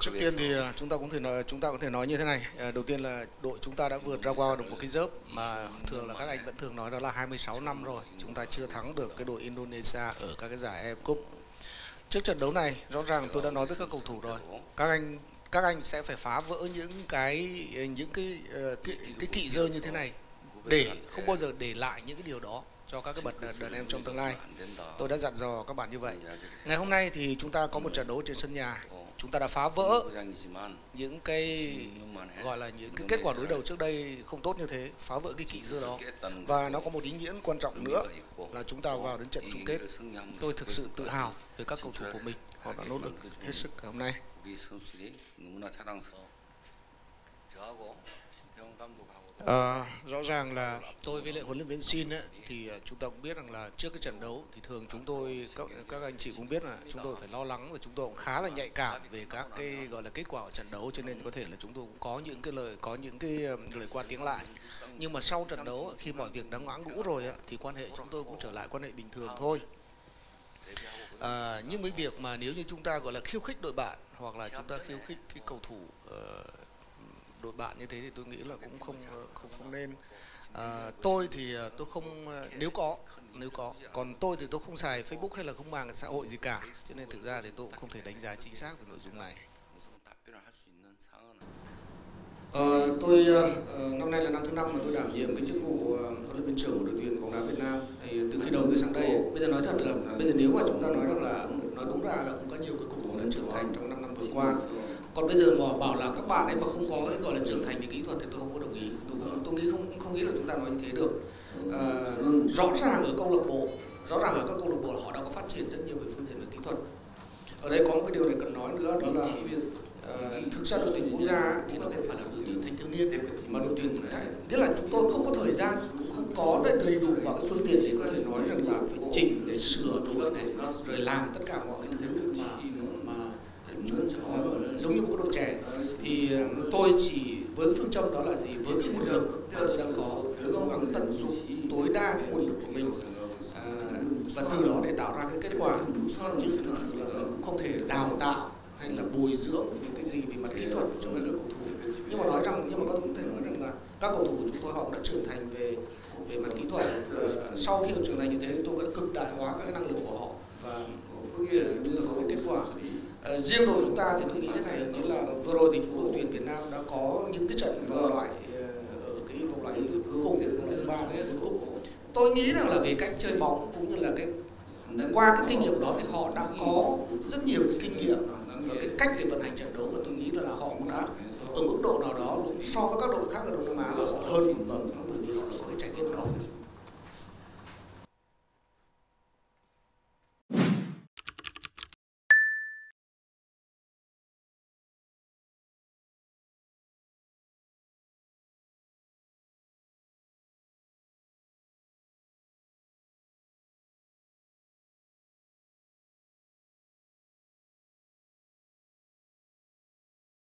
Trước tiên thì chúng ta cũng thể nói như thế này. Đầu tiên là đội chúng ta đã vượt ra qua được một cái dớp mà thường là các anh vẫn thường nói, đó là 26 năm rồi chúng ta chưa thắng được cái đội Indonesia ở các cái giải AFF Cup. Trước trận đấu này rõ ràng tôi đã nói với các cầu thủ rồi, các anh sẽ phải phá vỡ những cái kỵ dơ như thế này để không bao giờ để lại những cái điều đó cho các cái bậc đàn em trong tương lai. Tôi đã dặn dò các bạn như vậy. Ngày hôm nay thì chúng ta có một trận đấu trên sân nhà. Chúng ta đã phá vỡ những cái gọi là những cái kết quả đối đầu trước đây không tốt như thế, phá vỡ cái kỵ dơ đó. Và nó có một ý nghĩa quan trọng nữa là chúng ta vào đến trận chung kết. Tôi thực sự tự hào về các cầu thủ của mình. Họ đã nỗ lực hết sức hôm nay. Rõ ràng là tôi với lại huấn luyện viên Shin ấy, thì chúng ta cũng biết rằng là trước cái trận đấu thì thường chúng tôi, các anh chị cũng biết là chúng tôi phải lo lắng và chúng tôi cũng khá là nhạy cảm về các cái gọi là kết quả của trận đấu, cho nên có thể là chúng tôi cũng có những cái lời quan tiếng lại. Nhưng mà sau trận đấu khi mọi việc đã ngã ngũ rồi ấy, thì quan hệ chúng tôi cũng trở lại quan hệ bình thường thôi. Nhưng cái việc mà nếu như chúng ta gọi là khiêu khích đội bạn hoặc là chúng ta khiêu khích cái cầu thủ đội bạn như thế thì tôi nghĩ là cũng không nên. Tôi thì tôi không, nếu có, còn tôi thì tôi không xài Facebook hay là không mạng xã hội gì cả, cho nên thực ra thì tôi cũng không thể đánh giá chính xác về nội dung này. Tôi năm nay là năm thứ 5 mà tôi đảm nhiệm cái chức vụ huấn luyện viên trưởng của đội tuyển bóng đá Việt Nam. Thì từ khi đầu tôi sang đây, bây giờ nói thật là nếu mà chúng ta nói rằng là nói đúng ra là cũng có nhiều cái cầu thủ đã trưởng thành trong 5 năm vừa qua. Còn bây giờ mà bảo là các bạn ấy mà không có cái gọi là trưởng thành về kỹ thuật thì tôi không có đồng ý. Tôi không nghĩ là chúng ta nói như thế được. Rõ ràng ở câu lạc bộ, họ đã có phát triển rất nhiều về phương diện về kỹ thuật. Ở đây có một cái điều này cần nói nữa, đó là thực ra đội tuyển quốc gia thì nó không phải là đội tuyển thanh thiếu niên, mà đội tuyển tức là chúng tôi không có thời gian, cũng không có đầy đủ vào cái phương tiện để có thể nói rằng là phải chỉnh để sửa đổi này, rồi làm tất cả mọi cái thứ mà giống như một đội trẻ. Thì tôi chỉ với phương châm đó là gì, với cái nguồn lực tôi đang có, tôi cố gắng tận dụng tối đa cái nguồn lực của mình và từ đó để tạo ra cái kết quả, chứ thực sự là mình cũng không thể đào tạo hay là bồi dưỡng những cái gì về mặt kỹ thuật cho các cầu thủ. Nhưng mà có thể nói rằng là các cầu thủ của chúng tôi họ đã trưởng thành về mặt kỹ thuật. Sau khi họ trưởng thành như thế, tôi vẫn cực đại hóa các cái năng lực của họ và chúng ta có cái kết quả. Riêng đội chúng ta thì tôi nghĩ thế này, nghĩa là vừa rồi thì chúng đội tuyển Việt Nam đã có những cái trận vòng loại ở cái vòng loại cuối cùng, vòng loại thứ 3 cuối cùng. Tôi nghĩ rằng là về cách chơi bóng cũng như là cái qua cái kinh nghiệm đó thì họ đã có rất nhiều cái kinh nghiệm và cái cách để vận hành trận đấu, và tôi nghĩ là họ cũng đã ở mức độ nào đó so với